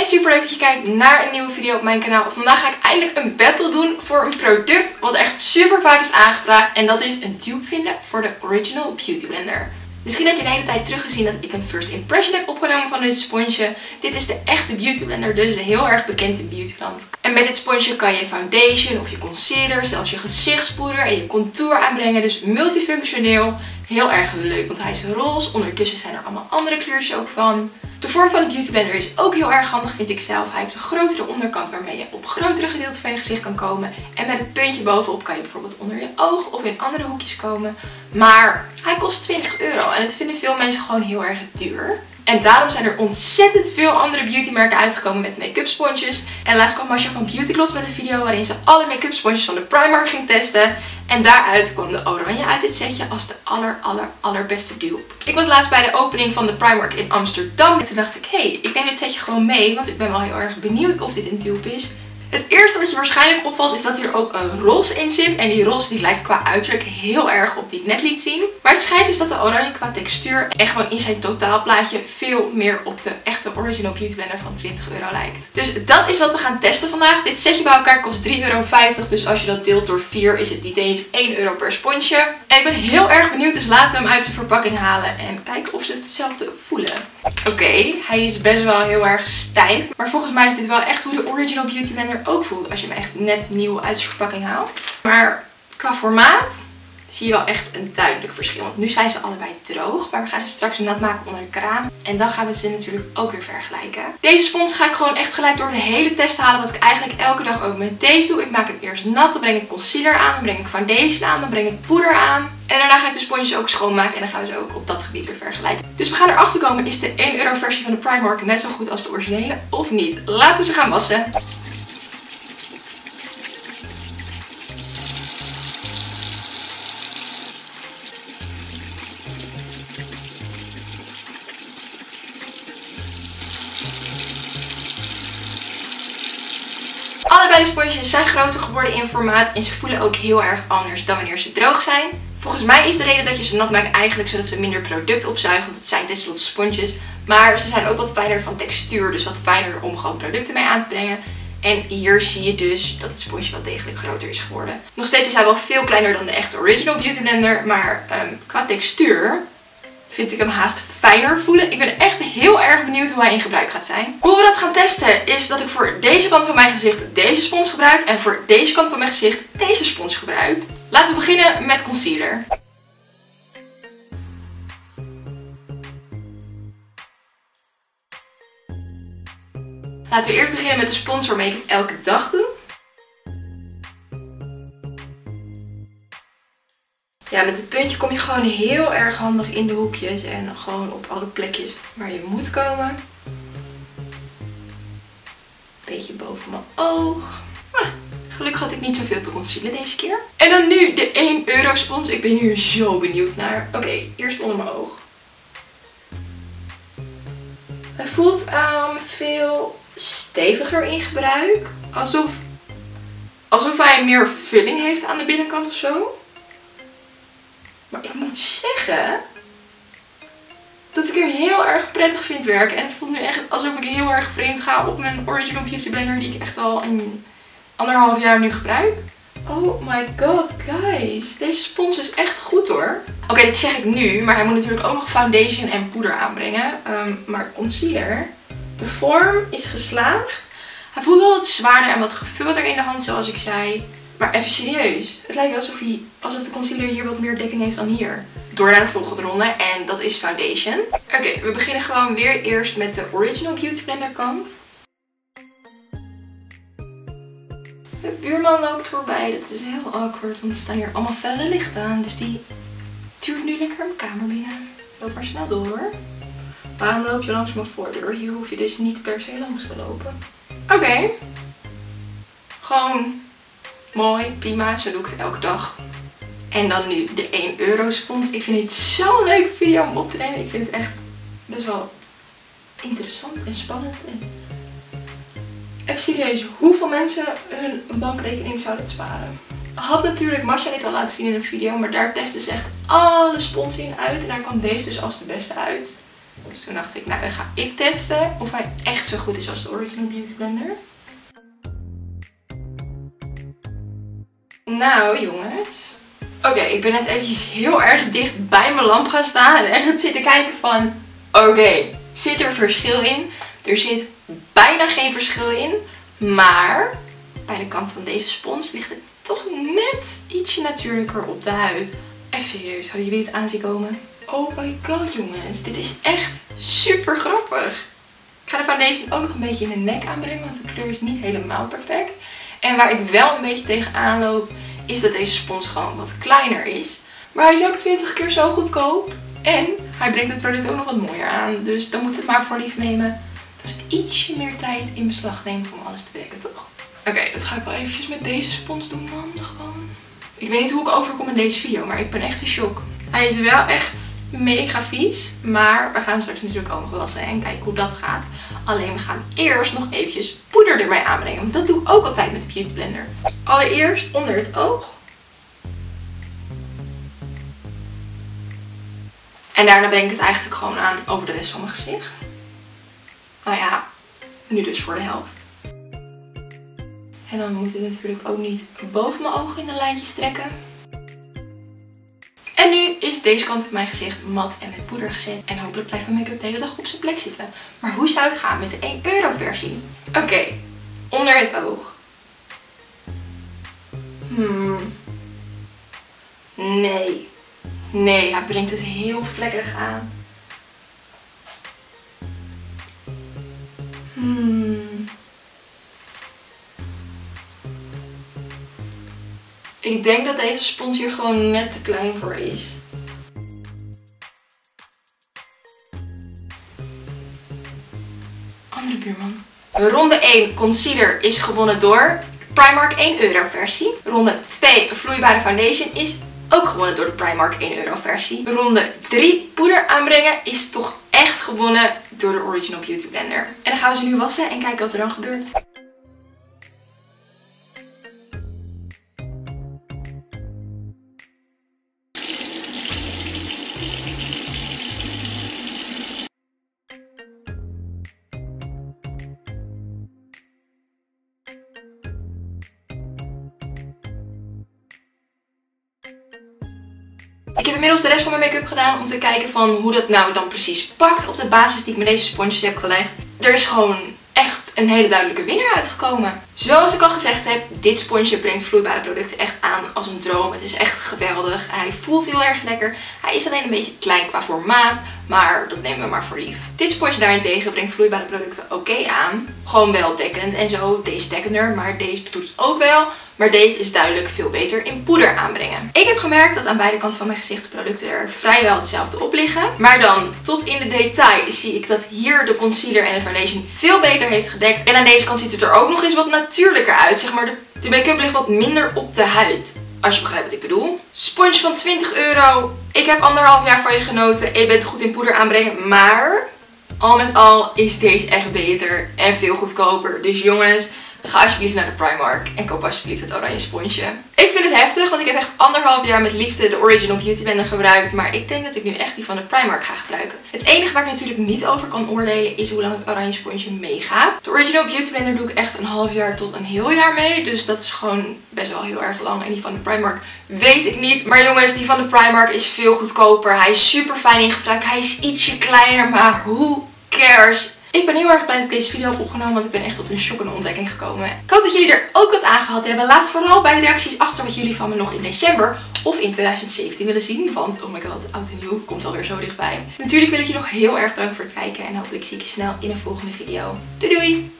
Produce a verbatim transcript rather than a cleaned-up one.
en super leuk dat je kijkt naar een nieuwe video op mijn kanaal. Vandaag ga ik eindelijk een battle doen voor een product wat echt super vaak is aangevraagd. En dat is een dupe vinden voor de Original Beauty Blender. Misschien heb je de hele tijd teruggezien dat ik een first impression heb opgenomen van dit sponsje. Dit is de echte Beauty Blender, dus heel erg bekend in beautyland. En met dit sponsje kan je foundation of je concealer, zelfs je gezichtspoeder en je contour aanbrengen. Dus multifunctioneel. Heel erg leuk, want hij is roze. Ondertussen zijn er allemaal andere kleurtjes ook van. De vorm van de Beauty Blender is ook heel erg handig, vind ik zelf. Hij heeft een grotere onderkant waarmee je op grotere gedeelten van je gezicht kan komen. En met het puntje bovenop kan je bijvoorbeeld onder je oog of in andere hoekjes komen. Maar hij kost twintig euro en dat vinden veel mensen gewoon heel erg duur. En daarom zijn er ontzettend veel andere beautymerken uitgekomen met make-up sponsjes. En laatst kwam Mascha van Beautygloss met een video waarin ze alle make-up sponsjes van de Primark ging testen. En daaruit kwam de oranje uit dit setje als de aller aller allerbeste dupe. Ik was laatst bij de opening van de Primark in Amsterdam. En toen dacht ik, hé, hey, ik neem dit setje gewoon mee, want ik ben wel heel erg benieuwd of dit een dupe is. Het eerste wat je waarschijnlijk opvalt is dat hier ook een roze in zit. En die roze die lijkt qua uiterlijk heel erg op die ik net liet zien. Maar het schijnt dus dat de oranje qua textuur en gewoon in zijn totaalplaatje veel meer op de echte Original Beauty Blender van twintig euro lijkt. Dus dat is wat we gaan testen vandaag. Dit setje bij elkaar kost drie euro vijftig. Dus als je dat deelt door vier is het niet eens één euro per sponsje. En ik ben heel erg benieuwd, dus laten we hem uit zijn verpakking halen. En kijken of ze het hetzelfde voelen. Oké, okay, hij is best wel heel erg stijf. Maar volgens mij is dit wel echt hoe de Original Beauty Blender ook voelt als je hem echt net nieuw uit zijn verpakking haalt. Maar qua formaat zie je wel echt een duidelijk verschil. Want nu zijn ze allebei droog, maar we gaan ze straks nat maken onder de kraan. En dan gaan we ze natuurlijk ook weer vergelijken. Deze spons ga ik gewoon echt gelijk door de hele test halen, wat ik eigenlijk elke dag ook met deze doe. Ik maak hem eerst nat, dan breng ik concealer aan, dan breng ik foundation aan, dan breng ik poeder aan. En daarna ga ik de sponsjes ook schoonmaken en dan gaan we ze ook op dat gebied weer vergelijken. Dus we gaan erachter komen, is de één euro versie van de Primark net zo goed als de originele of niet? Laten we ze gaan wassen. Allebei de sponsjes zijn groter geworden in formaat en ze voelen ook heel erg anders dan wanneer ze droog zijn. Volgens mij is de reden dat je ze nat maakt eigenlijk zodat ze minder product opzuigen, want het zijn tenslotte sponsjes. Maar ze zijn ook wat fijner van textuur, dus wat fijner om gewoon producten mee aan te brengen. En hier zie je dus dat het sponsje wel degelijk groter is geworden. Nog steeds is hij wel veel kleiner dan de echte Original Beauty Blender, maar um, qua textuur vind ik hem haast fijner voelen. Ik ben echt heel erg benieuwd hoe hij in gebruik gaat zijn. Hoe we dat gaan testen is dat ik voor deze kant van mijn gezicht deze spons gebruik. En voor deze kant van mijn gezicht deze spons gebruik. Laten we beginnen met concealer. Laten we eerst beginnen met de spons waarmee ik het elke dag doe. Ja, met het puntje kom je gewoon heel erg handig in de hoekjes en gewoon op alle plekjes waar je moet komen. Beetje boven mijn oog. Ah, gelukkig had ik niet zoveel te concealen deze keer. En dan nu de één euro spons. Ik ben hier zo benieuwd naar. Oké, okay, eerst onder mijn oog. Hij voelt um, veel steviger in gebruik. Alsof, alsof hij meer vulling heeft aan de binnenkant of zo. Maar ik moet zeggen dat ik hem heel erg prettig vind werken. En het voelt nu echt alsof ik heel erg vreemd ga op mijn Original Beauty Blender die ik echt al een anderhalf jaar nu gebruik. Oh my god, guys. Deze spons is echt goed hoor. Oké, okay, dit zeg ik nu, maar hij moet natuurlijk ook nog foundation en poeder aanbrengen. Um, maar concealer, de vorm is geslaagd. Hij voelt wel wat zwaarder en wat gevulder in de hand zoals ik zei. Maar even serieus, het lijkt alsof, hij, alsof de concealer hier wat meer dekking heeft dan hier. Door naar de volgende ronde en dat is foundation. Oké, okay, we beginnen gewoon weer eerst met de Original Beauty Blender kant. De buurman loopt voorbij, dat is heel awkward, want er staan hier allemaal felle lichten aan. Dus die tuurt nu lekker mijn kamer binnen. Loop maar snel door. Waarom loop je langs mijn voordeur? Hier hoef je dus niet per se langs te lopen. Oké. Okay. Gewoon... mooi, prima, zo doe ik het elke dag. En dan nu de één euro spons. Ik vind dit zo'n leuke video om op te nemen. Ik vind het echt best wel interessant en spannend. En even serieus, hoeveel mensen hun bankrekening zouden sparen? Had natuurlijk Mascha dit al laten zien in een video, maar daar testen ze echt alle spons in uit. En daar kwam deze dus als de beste uit. Dus toen dacht ik, nou dan ga ik testen of hij echt zo goed is als de Original Beauty Blender. Nou jongens. Oké, okay, ik ben net eventjes heel erg dicht bij mijn lamp gaan staan. En echt zitten kijken van, oké, okay, zit er verschil in? Er zit bijna geen verschil in. Maar bij de kant van deze spons ligt het toch net ietsje natuurlijker op de huid. Echt serieus, hadden jullie het aan zien komen? Oh my god jongens, dit is echt super grappig. Ik ga de foundation ook nog een beetje in de nek aanbrengen, want de kleur is niet helemaal perfect. En waar ik wel een beetje tegenaan loop, is dat deze spons gewoon wat kleiner is. Maar hij is ook twintig keer zo goedkoop. En hij brengt het product ook nog wat mooier aan. Dus dan moet het maar voor lief nemen dat het ietsje meer tijd in beslag neemt om alles te bedekken, toch? Oké, okay, dat ga ik wel eventjes met deze spons doen, man. Gewoon. Ik weet niet hoe ik overkom in deze video, maar ik ben echt in shock. Hij is wel echt mega vies, maar we gaan hem straks natuurlijk ook nog wassen en kijken hoe dat gaat. Alleen we gaan eerst nog eventjes poeder ermee aanbrengen, want dat doe ik ook altijd met de Beauty Blender. Allereerst onder het oog. En daarna breng ik het eigenlijk gewoon aan over de rest van mijn gezicht. Nou ja, nu dus voor de helft. En dan moet ik natuurlijk ook niet boven mijn ogen in de lijntjes trekken. En nu is deze kant van mijn gezicht mat en met poeder gezet. En hopelijk blijft mijn make-up de hele dag op zijn plek zitten. Maar hoe zou het gaan met de één euro versie? Oké, okay, onder het oog. Hmm. Nee. Nee, hij brengt het heel vlekkerig aan. Hmm. Ik denk dat deze spons hier gewoon net te klein voor is. Andere buurman. Ronde één concealer is gewonnen door de Primark één euro versie. Ronde twee vloeibare foundation is ook gewonnen door de Primark één euro versie. Ronde drie poeder aanbrengen is toch echt gewonnen door de Original Beauty Blender. En dan gaan we ze nu wassen en kijken wat er dan gebeurt. Ik heb inmiddels de rest van mijn make-up gedaan om te kijken van hoe dat nou dan precies pakt op de basis die ik met deze sponsjes heb gelegd. Er is gewoon echt een hele duidelijke winnaar uitgekomen. Zoals ik al gezegd heb, dit sponsje brengt vloeibare producten echt aan als een droom. Het is echt geweldig. Hij voelt heel erg lekker. Hij is alleen een beetje klein qua formaat, maar dat nemen we maar voor lief. Dit sponsje daarentegen brengt vloeibare producten oké okay aan. Gewoon wel dekkend en zo. Deze dekkender, maar deze doet het ook wel. Maar deze is duidelijk veel beter in poeder aanbrengen. Ik heb gemerkt dat aan beide kanten van mijn gezicht de producten er vrijwel hetzelfde op liggen. Maar dan tot in de detail zie ik dat hier de concealer en de foundation veel beter heeft gedekt. En aan deze kant ziet het er ook nog eens wat natuurlijker uit. Zeg maar de, de make-up ligt wat minder op de huid. Als je begrijpt wat ik bedoel. Sponge van twintig euro. Ik heb anderhalf jaar van je genoten. En je bent goed in poeder aanbrengen. Maar al met al is deze echt beter en veel goedkoper. Dus jongens, ga alsjeblieft naar de Primark en koop alsjeblieft het oranje sponsje. Ik vind het heftig, want ik heb echt anderhalf jaar met liefde de Original Beauty Blender gebruikt. Maar ik denk dat ik nu echt die van de Primark ga gebruiken. Het enige waar ik natuurlijk niet over kan oordelen is hoe lang het oranje sponsje meegaat. De Original Beauty Blender doe ik echt een half jaar tot een heel jaar mee. Dus dat is gewoon best wel heel erg lang. En die van de Primark weet ik niet. Maar jongens, die van de Primark is veel goedkoper. Hij is super fijn in gebruik. Hij is ietsje kleiner, maar who cares? Ik ben heel erg blij dat ik deze video heb opgenomen, want ik ben echt tot een shockende ontdekking gekomen. Ik hoop dat jullie er ook wat aan gehad hebben. Laat vooral bij de reacties achter wat jullie van me nog in december of in tweeduizend zeventien willen zien. Want oh my god, oud en nieuw komt alweer zo dichtbij. Natuurlijk wil ik je nog heel erg bedanken voor het kijken en hopelijk zie ik je snel in een volgende video. Doei doei!